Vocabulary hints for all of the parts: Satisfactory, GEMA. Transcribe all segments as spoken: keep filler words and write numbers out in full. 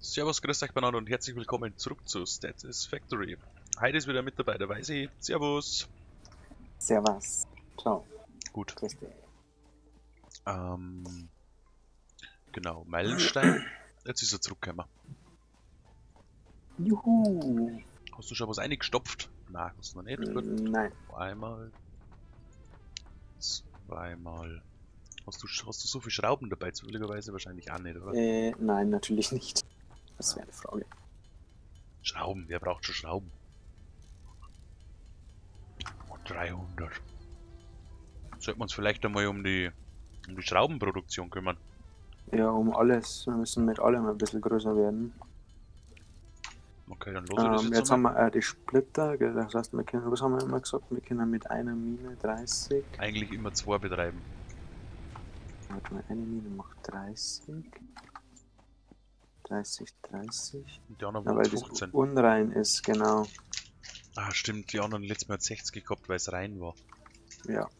Servus, grüß euch beieinander und herzlich willkommen zurück zu Satisfactory. Heute ist wieder mit dabei der Weise. Servus. Servus. Ciao. Gut. Grüß dich. Ähm, genau, Meilenstein. Jetzt ist er zurückgekommen. Juhu. Hast du schon was eingestopft? Nein, hast du noch nicht. Nein. Einmal. Zweimal. Hast du, hast du so viele Schrauben dabei? Zufälligerweise wahrscheinlich auch nicht, oder? Äh, nein, natürlich nicht. Das wäre eine Frage. Schrauben, wer braucht schon Schrauben? Und dreihundert. Sollten wir uns vielleicht einmal um die, um die Schraubenproduktion kümmern? Ja, um alles. Wir müssen mit allem ein bisschen größer werden. Okay, dann los. Ähm, das jetzt jetzt haben wir äh, die Splitter. Das heißt, wir können, was haben wir immer gesagt? Wir können mit einer Mine dreißig. Eigentlich immer zwei betreiben. Warte mal, eine Mine macht dreißig. dreißig, dreißig. Und die anderen, ja, weil das unrein ist, genau. Ah, stimmt, die anderen letztes Mal hat sechzig gehabt, weil es rein war. Ja.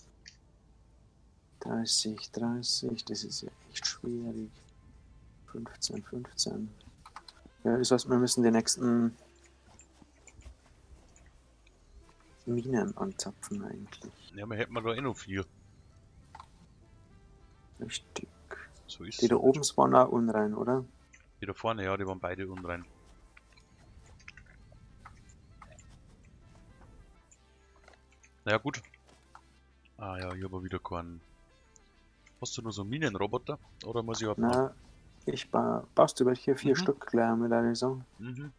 dreißig, dreißig, das ist ja echt schwierig. fünfzehn, fünfzehn. Ja, das heißt, wir müssen die nächsten Minen anzapfen, eigentlich. Ja, wir hätten da eh noch vier. Richtig. So ist die da oben waren auch unrein, oder? Die da vorne, ja, die waren beide unrein. Naja, gut. Ah ja, ich habe wieder keinen. Hast du nur so Minenroboter? Oder muss ich auch Na, machen? Ich ba baust du welche? Vier mhm. Stück gleich mit einer Saison. Mhm.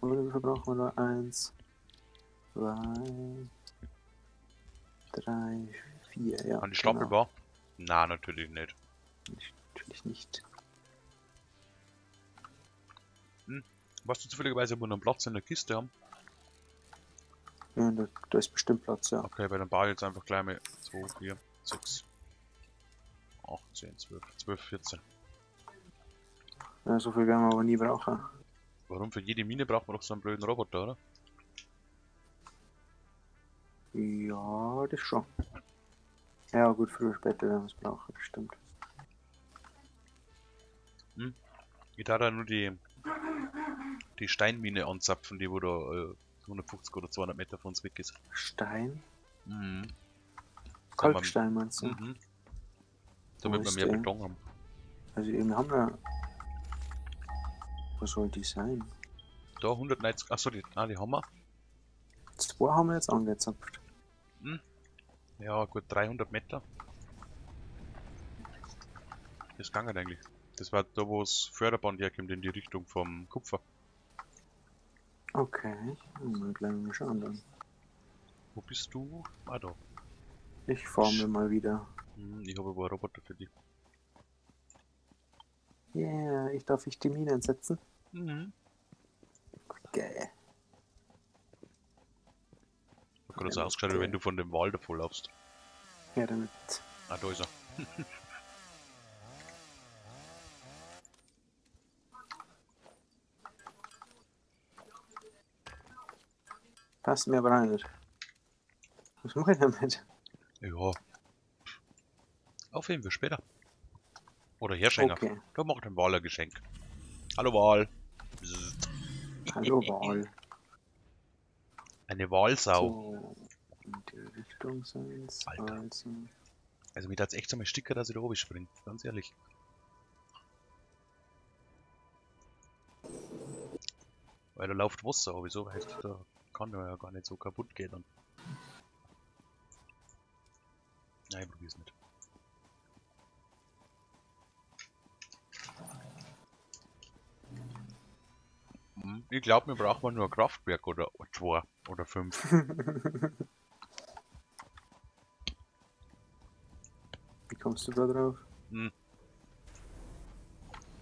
Oder wie verbrauchen wir da? Eins, zwei, drei, vier, ja. An die Stapelbar? Genau. Na, natürlich nicht. Natürlich nicht. Weißt du zufälligerweise, wo wir einen Platz in der Kiste haben? Ja, da, da ist bestimmt Platz, ja. Okay, weil dann baue ich jetzt einfach gleich mal zwei, vier, sechs, acht, zehn, zwölf, zwölf, vierzehn. Ja, so viel werden wir aber nie brauchen. Warum? Für jede Mine braucht man doch so einen blöden Roboter, oder? Ja, das schon. Ja gut, früher oder später werden wir es brauchen, bestimmt. Hm. Ich darf da nur die... die Steinmine anzapfen, die wo da äh, hundertfünfzig oder zweihundert Meter von uns weg ist. Stein? Mhm. Kalkstein meinst du? Mhm. Damit wir mehr Beton haben. Also eben haben wir... Was soll die sein? Da hundertneunzig... Achso, die, ah, die haben wir. Zwei haben wir jetzt angezapft. Mhm. Ja gut, dreihundert Meter. Das ging halt eigentlich. Das war da, wo das Förderband herkommt, in die Richtung vom Kupfer. Okay, mal gleich mal schauen dann. Wo bist du? Ah, da. Ich fahre mir mal wieder. Hm, ich habe aber einen Roboter für dich. Yeah, ich darf ich die Mine einsetzen? Mhm. Geil. Ich hab gerade so ausgeschaut, wie wenn du von dem Wald davor laufst. Ja, damit. Ah, da ist er. Passt mir aber nicht. Was mache ich damit? Ja. Aufheben wir später. Oder Herschenger. Okay. Da macht den Wahl ein Geschenk. Hallo Wahl. Hallo Wahl. Eine Wahlsau. So, in die Richtung sind's. Alter. Also, also mir hat's echt so ein Sticker, dass ich da oben springe. Ganz ehrlich. Weil da läuft Wasser, aber wieso heißt das da? Kann ja gar nicht so kaputt gehen dann. Nein, ich probier's nicht. Ich glaube, mir braucht man nur ein Kraftwerk oder zwei oder fünf. Wie kommst du da drauf? Hm.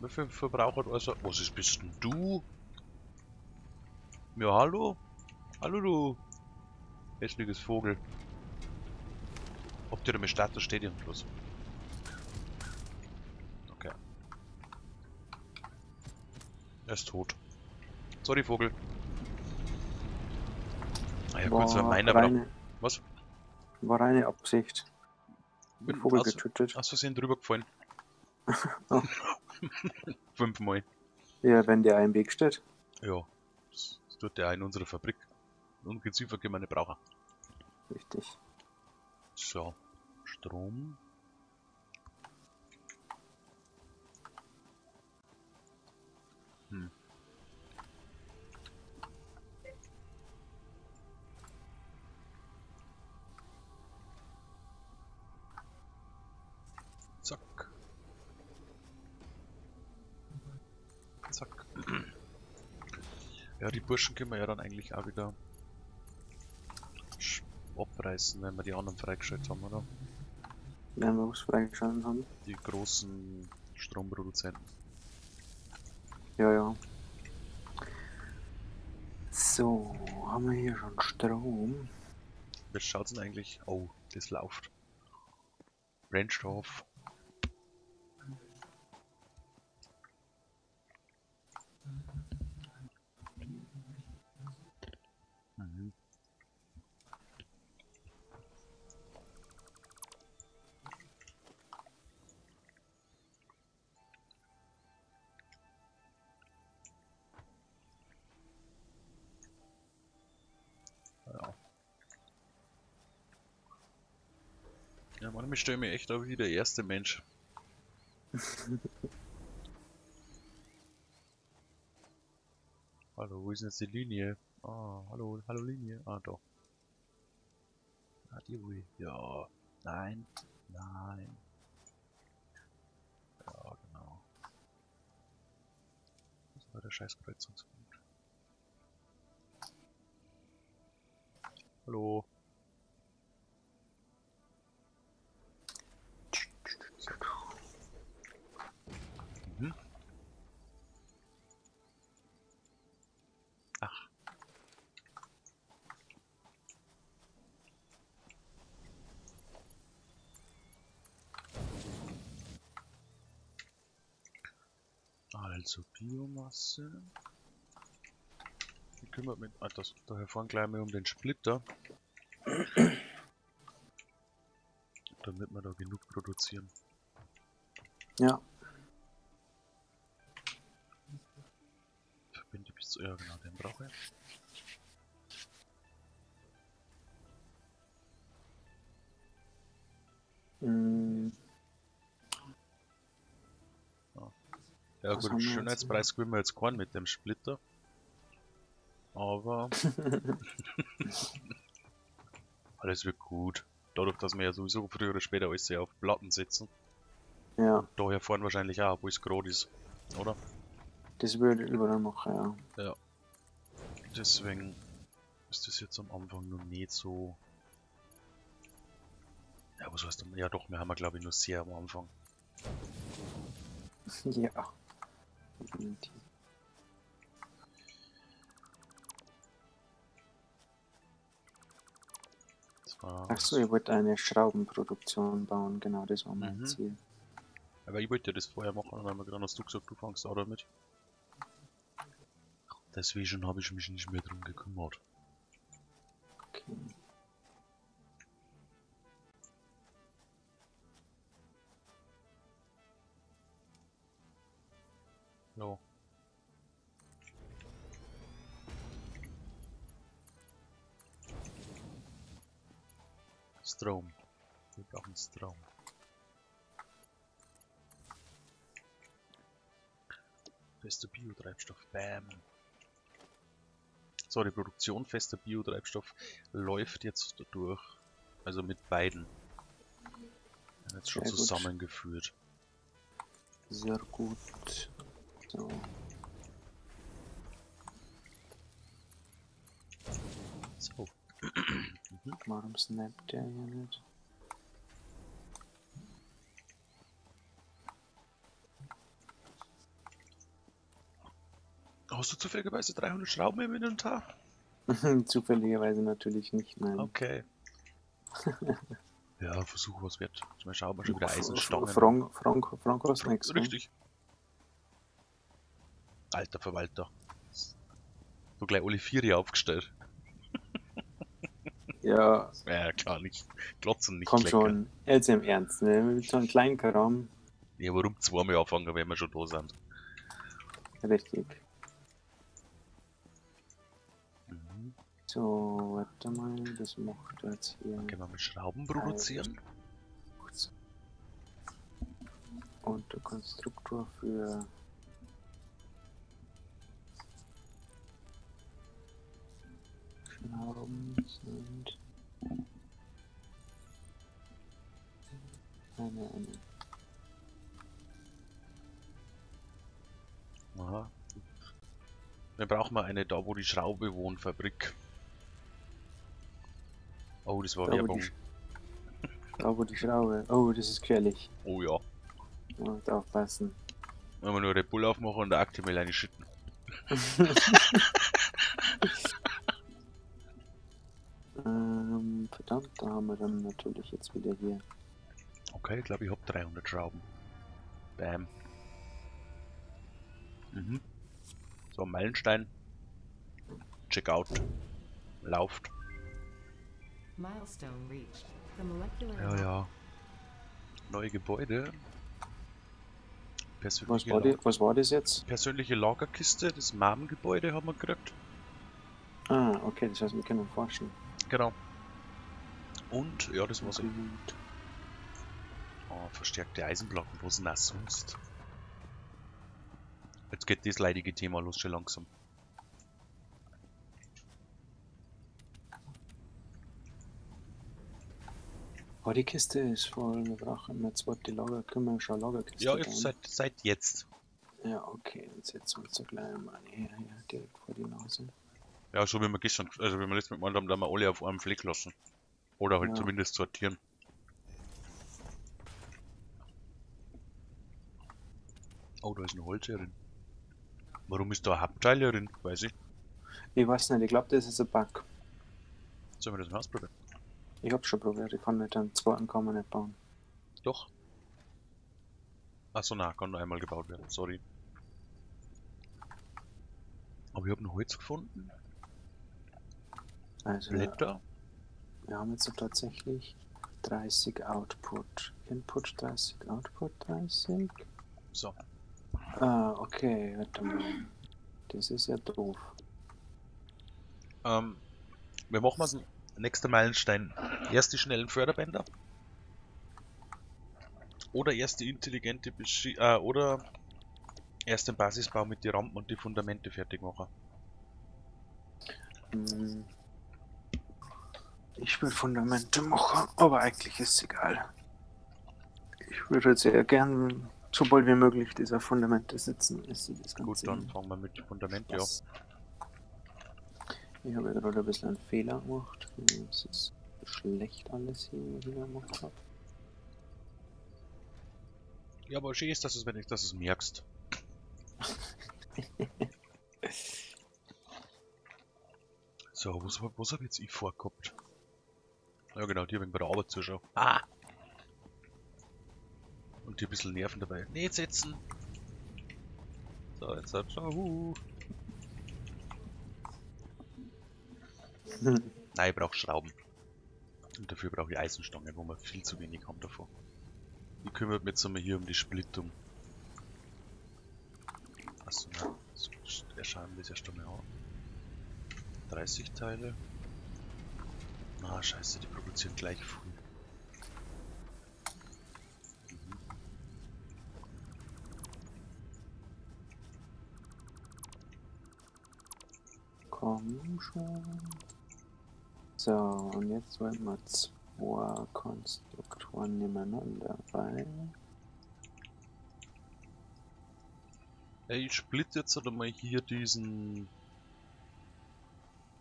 Wie viel Verbrauch hat also... Was ist, bist denn du? Ja, hallo? Hallo du hässliches Vogel. Ob dir damit startet, steht hier bloß. Okay. Er ist tot. Sorry Vogel. Ja gut, so meiner war doch... Was? War eine Absicht. Bin Vogel aus, getötet. Hast du sie drüber gefallen? Oh. Fünfmal. Ja, wenn der einen Weg steht. Ja, das tut der auch in unserer Fabrik. Ungeziefer können wir nicht brauchen. Richtig. So, Strom. Hm. Zack. Zack. Ja, die Burschen können wir ja dann eigentlich auch wieder abreißen, wenn wir die anderen freigeschaltet haben, oder? Wenn wir was freigeschaltet haben? Die großen Stromproduzenten. Ja, ja. So, haben wir hier schon Strom? Was schaut's denn eigentlich? Oh, das läuft. Brennstoff. Ja, manchmal stelle ich mich echt auf wie der erste Mensch. Hallo, wo ist denn jetzt die Linie? Ah, hallo, hallo Linie. Ah, doch. Ah, die Ruhe. Ja. Nein. Nein. Ja, genau. Das war der scheiß Kreuzungspunkt. Hallo. Also Biomasse. Ich kümmere mich. Ah, das daher fahren gleich mal um den Splitter. Damit wir da genug produzieren. Ja. Verbinde bis zu. Ja genau, den brauche ich. Mm. Ja gut, den Schönheitspreis gewinnen wir jetzt keinen mit dem Splitter. Aber... alles wird gut. Dadurch, dass wir ja sowieso früher oder später alles auf Platten setzen. Ja. Und daher fahren wahrscheinlich auch, obwohl es gerade ist. Oder? Das würde ich überall machen, ja. Ja. Deswegen ist das jetzt am Anfang noch nicht so... Ja, was heißt das? Ja doch, wir haben ja glaube ich nur sehr am Anfang. Ja. Achso, ihr wollt eine Schraubenproduktion bauen, genau das war mein mhm. Ziel. Aber ich wollte das vorher machen, weil mir gerade hast du gesagt, du fängst auch damit. Deswegen habe ich mich nicht mehr drum gekümmert. Okay. No. Strom. Wir brauchen Strom. Fester Biotreibstoff. Bam. So, die Produktion fester Biotreibstoff läuft jetzt durch. Also mit beiden. Ja, jetzt schon zusammengeführt. Sehr gut. So. So. Warum snappt der hier nicht? Hast du zufälligerweise dreihundert Schrauben im Inventar? Zufälligerweise natürlich nicht, nein. Okay. Ja, versuch was wird. Zum Beispiel schauen wir schon wieder Eisenstangen. Frank, Frank, Frank, was nächstes? Richtig. Alter Verwalter. So gleich alle vier hier aufgestellt. Ja. Ja, klar, nicht. Glotzen nicht. Komm lecker. Schon, jetzt im Ernst, ne? Wir sind schon einen kleinen Kram. Ja, warum zweimal anfangen, wenn wir schon da sind? Richtig. Mhm. So, warte mal, das macht jetzt hier. Können wir mit Schrauben produzieren? Und der Konstruktor für. Schrauben sind. Eine, eine. Aha. Dann brauchen wir eine da, wo die Schraube wohnt, Fabrik. Oh, das war da, Werbung. Wo da, wo die Schraube. Oh, das ist gefährlich. Oh ja. Und aufpassen. Wenn wir nur Red Bull aufmachen und der Aktimel reinschütten. ähm, verdammt, da haben wir dann natürlich jetzt wieder hier. Okay, ich glaube, ich habe dreihundert Schrauben. Bam. Mhm. So, Meilenstein. Checkout. Lauft. Milestone reached. The molecular ja, ja. Neue Gebäude. Was war, die, was war das jetzt? Persönliche Lagerkiste, das Marmengebäude haben wir gekriegt. Ah, okay, das heißt, wir können forschen. Genau. Und, ja, das war's. Oh, verstärkte Eisenplatten, wo sind das sonst? Jetzt geht das leidige Thema los, schon langsam. Oh, die Kiste ist voll, wir brauchen jetzt zweite Lager, können wir schon Lagerkiste. Ja, jetzt seit, seit jetzt. Ja, okay, jetzt setzen wir uns so gleich mal hier, hier direkt vor die Nase. Ja, so wie wir gestern, also wie wir letztes Mal gemacht haben, da haben wir alle auf einem Fleck lassen. Oder halt ja. Zumindest sortieren. Oh, da ist eine Holzerin. Warum ist da eine Hauptteilerin? Weiß ich. Ich weiß nicht, ich glaube, das ist ein Bug. Sollen wir das mal ausprobieren? Ich hab's schon probiert, ich kann nicht einen zweiten kann man nicht bauen. Doch. Achso, na, kann nur einmal gebaut werden, sorry. Aber ich habe ein Holz gefunden. Also, Blätter. Wir haben jetzt tatsächlich dreißig Output. Input dreißig, Output dreißig. So. Ah, okay, warte mal. Das ist ja doof. Ähm, wir machen mal so. Nächster Meilenstein. Erst die schnellen Förderbänder. Oder erst die intelligente Beschie äh, oder erst den Basisbau mit die Rampen und die Fundamente fertig machen. Ich will Fundamente machen, aber eigentlich ist es egal. Ich würde sehr gern, sobald wie möglich, dieser Fundamente sitzen. Ist das Ganze. Gut, dann fangen wir mit Fundamente an. Ich habe gerade ein bisschen einen Fehler gemacht. Es ist schlecht alles hier, was ich gemacht habe. Ja, aber schön ist, dass du es, wenn ich, dass du es merkst. So, was, was habe jetzt ich vorgehabt? Ja genau, die habe ich bei der Arbeit zuschauen. Ah! Und die ein bisschen Nerven dabei. Nicht setzen! So, jetzt hat schon. Nein, ich brauche Schrauben. Und dafür brauche ich Eisenstangen, wo wir viel zu wenig haben davon. Ich kümmere mich jetzt einmal hier um die Splittung. Achso, na, schauen wir das erst einmal an. dreißig Teile. Ah, scheiße, die produzieren gleich früh. Mhm. Komm schon. So, und jetzt wollen wir zwei Konstruktoren nebeneinander rein. Hey, ich splitte jetzt oder mal hier diesen.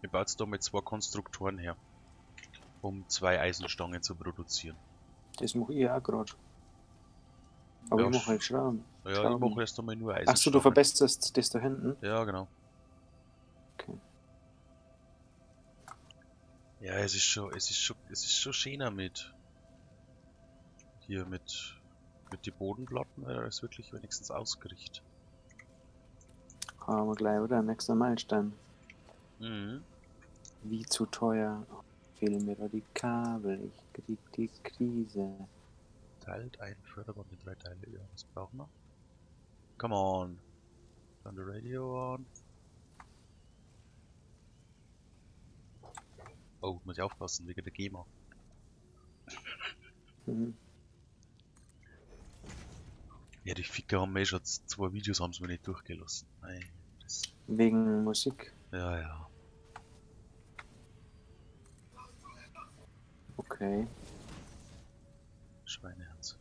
Ich baue jetzt da mit zwei Konstruktoren her, um zwei Eisenstangen zu produzieren. Das mache ich auch gerade. Aber ja, ich mache halt Schrauben. Ja, Schrauben. Ich mache erst einmal nur Eisenstangen. Achso, du verbesserst das da hinten? Ja, genau. Okay. Ja, es ist schon, es ist schon, es ist schon schöner mit hier mit mit die Bodenplatten, weil das wirklich wenigstens ausgerichtet. Haben wir gleich, oder? Nächster Meilenstein. Mhm. Wie zu teuer. Fehlen mir doch die Kabel, ich krieg die Krise. Teilt einen Förderband mit drei Teilen, ja, was brauchen wir? Come on! Turn the radio on. Oh, muss ich aufpassen, wegen der GEMA. Mhm. Ja, die Ficker haben eh schon zwei Videos, haben sie mir nicht durchgelassen. Nein, das... Wegen Musik? Ja, ja. Okay. Schweineherz.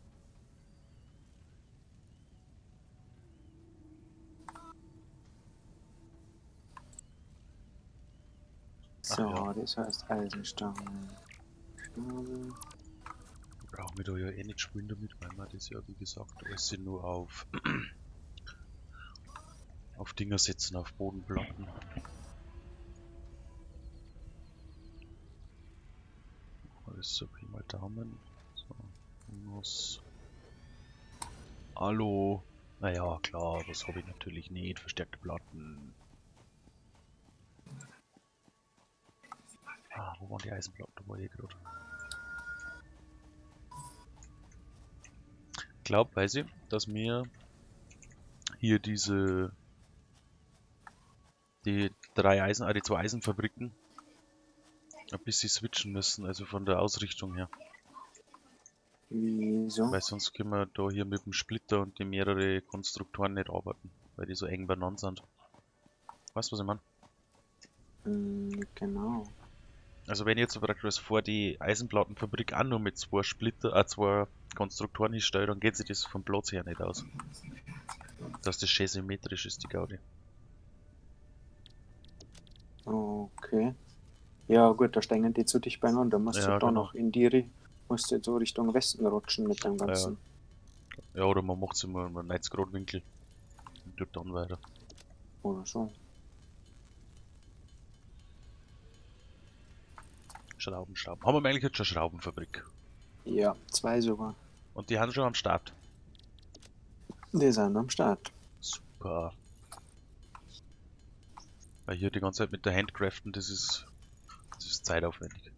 So, ach, ja. Das heißt Eisenstangen. Schnabel. Brauchen wir da ja eh nicht spielen damit, weil man das ja, wie gesagt, alles sind nur auf auf Dinger setzen, auf Bodenplatten. Alles so, Pi mal Daumen. So, muss. Hallo. Naja, klar, das habe ich natürlich nicht. Verstärkte Platten. Ah, wo waren die Eisenplatten? Da war ich gerade. Ich glaube, weiß ich, dass mir hier diese die drei Eisen, ah, die zwei Eisenfabriken ein bisschen switchen müssen, also von der Ausrichtung her. Wieso? Weil sonst können wir da hier mit dem Splitter und die mehrere Konstruktoren nicht arbeiten, weil die so eng beieinander sind. Weißt du, was ich meine? Mm, genau. Also wenn ich jetzt praktisch vor die Eisenplattenfabrik auch nur mit zwei Splitter, äh, zwei Konstruktoren hinstelle, dann geht sich das vom Platz her nicht aus. Dass das schön symmetrisch ist, die Gaudi. Okay. Ja gut, da steigen die zu dicht beieinander, musst ja, du da genau. Noch in die musst du so Richtung Westen rutschen mit dem Ganzen. Ja, ja oder man macht es immer einen neunzig Grad Winkel und tut dann weiter. Oder so. Schrauben, Schrauben. Haben wir eigentlich jetzt schon Schraubenfabrik? Ja, zwei sogar. Und die haben schon am Start? Die sind am Start. Super. Weil hier die ganze Zeit mit der Hand craften, das ist, das ist zeitaufwendig.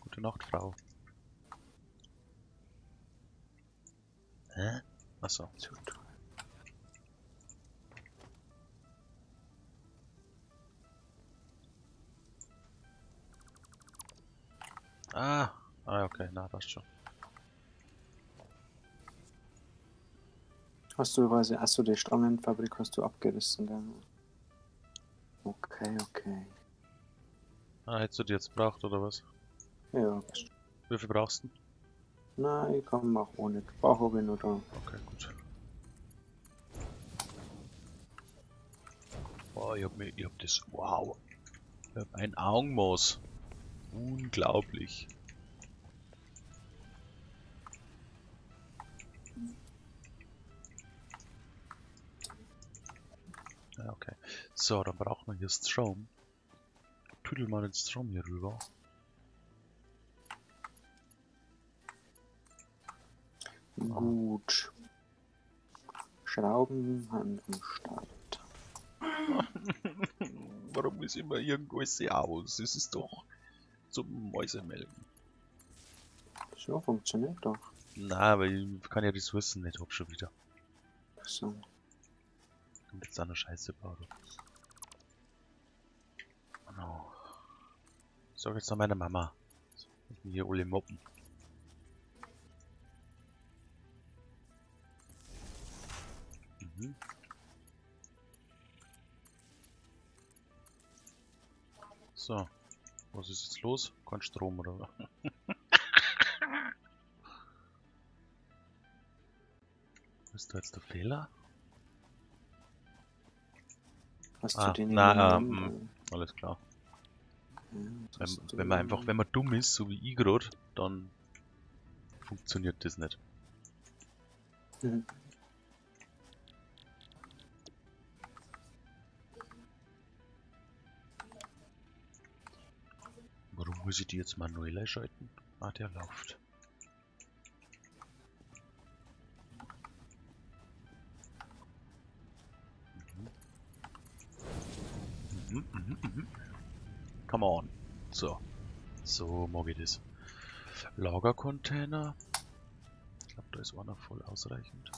Gute Nacht, Frau. Hä? Achso. Ah, ah, okay, na, passt schon. Hast du, weiß ich, hast du die Stangenfabrik hast du abgerissen dann? Okay, okay. Ah, hättest du die jetzt braucht oder was? Ja, passt. Wie viel brauchst du? Nein, ich kann auch ohne. Brauche ich nur da. Okay, gut. Oh, ich hab mir, ich hab das. Wow! Ich hab ein Augenmaß. Unglaublich. Ja, okay. So, dann brauchen wir hier Strom. Tüdel mal den Strom hier rüber. Gut. Schrauben am Start. Warum ist immer irgendwas aus? Das ist doch zum Mäusemelken. So funktioniert doch. Na, weil ich kann ja Ressourcen nicht hab schon wieder. Ach so. Kommt jetzt auch noch Scheiße baut. Oh. Sag jetzt noch meiner Mama. Ich bin hier alle moppen. So, was ist jetzt los? Kein Strom oder was? Ist da jetzt der Fehler? Hast ah, du den na, ähm, alles klar. Ja, wenn, wenn man einfach, wenn man dumm ist, so wie ich gerade, dann funktioniert das nicht. Mhm. Warum muss ich die jetzt manuell einschalten? Ah, der läuft. Mhm, mhm, mhm. Come on. So. So, mal geht es. Lagercontainer. Ich glaube, da ist einer voll ausreichend.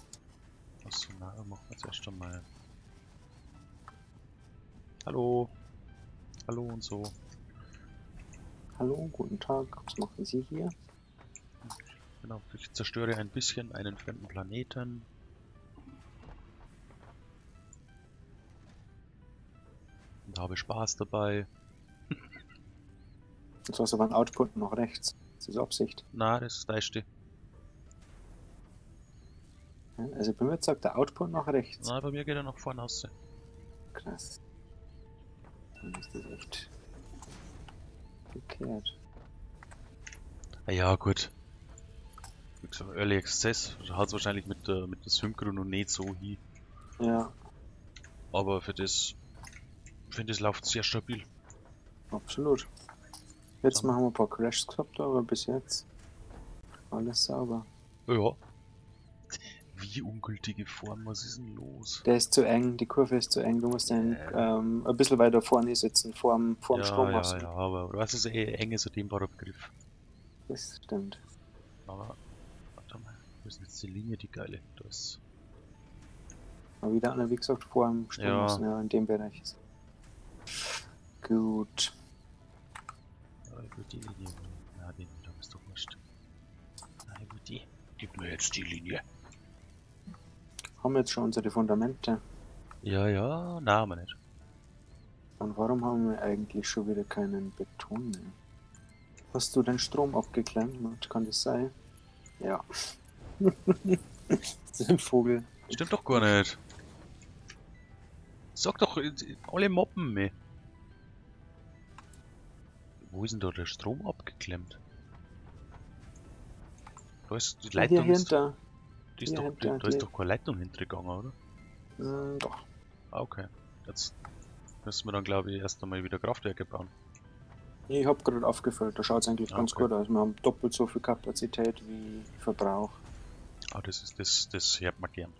Achso, na, machen wir jetzt erst einmal. Hallo. Hallo und so. Hallo, guten Tag. Was machen Sie hier? Genau, ich zerstöre ein bisschen einen fremden Planeten. Und habe Spaß dabei. Jetzt hast du beim Output noch rechts. Das ist Absicht. Na, das ist da ist die. Also bei mir sagt der Output nach rechts. Na, bei mir geht er nach vorne raus. Krass. Dann ist das echt gekehrt. Ja, gut. Wie gesagt, Early Access hat es wahrscheinlich mit, äh, mit der Synchro noch nicht so hin. Ja. Aber für das, finde ich, läuft sehr stabil. Absolut. Jetzt so. Machen wir ein paar Crashs gehabt, aber bis jetzt alles sauber. Ja. Wie ungültige Form, was ist denn los? Der ist zu eng, die Kurve ist zu eng, du musst den äh. ähm, ein bisschen weiter vorne sitzen, vorm, vorm ja, Strom lassen. Ja, ja, aber was ist eh eng, ist ein dehnbarer Begriff. Das stimmt. Aber, warte mal, wo ist jetzt die Linie, die geile? Das. Aber wieder einer, wie gesagt, vorm Strom ja. lassen, ja, in dem Bereich ist. Gut. Ja, ich will die Linie. Na, den, da ist doch wurscht. Na, ich will die. Gib mir jetzt die Linie. Haben wir jetzt schon unsere Fundamente? Ja, ja, nein, haben wir nicht. Und warum haben wir eigentlich schon wieder keinen Beton mehr? Hast du den Strom aufgeklemmt? Kann das sein? Ja. Das ist ein Vogel. Stimmt doch gar nicht. Sag doch, alle moppen mich. Wo ist denn da der Strom abgeklemmt? Da ist die Leitung. Ja, hier hinter. Die ist doch, da ist doch keine Leitung hintergegangen, oder? Mm, doch. Ah, okay. Jetzt müssen wir dann, glaube ich, erst einmal wieder Kraftwerke bauen. Ich habe gerade aufgefüllt, da schaut es eigentlich ah, ganz okay. gut aus. Wir haben doppelt so viel Kapazität wie Verbrauch. Ah, das ist das, das hört man gern.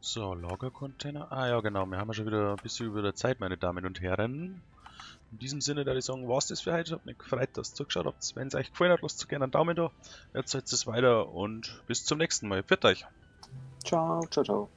So, Lagercontainer. Ah ja, genau, wir haben ja schon wieder ein bisschen über der Zeit, meine Damen und Herren. In diesem Sinne, da ich sagen, was das für heute. Hat mich gefreut, dass ihr zugeschaut habt. Wenn es euch gefallen hat, lasst gerne einen Daumen da. Erzählt es weiter und bis zum nächsten Mal. Pfiat euch. Ciao, ciao, ciao.